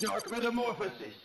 Dark metamorphosis.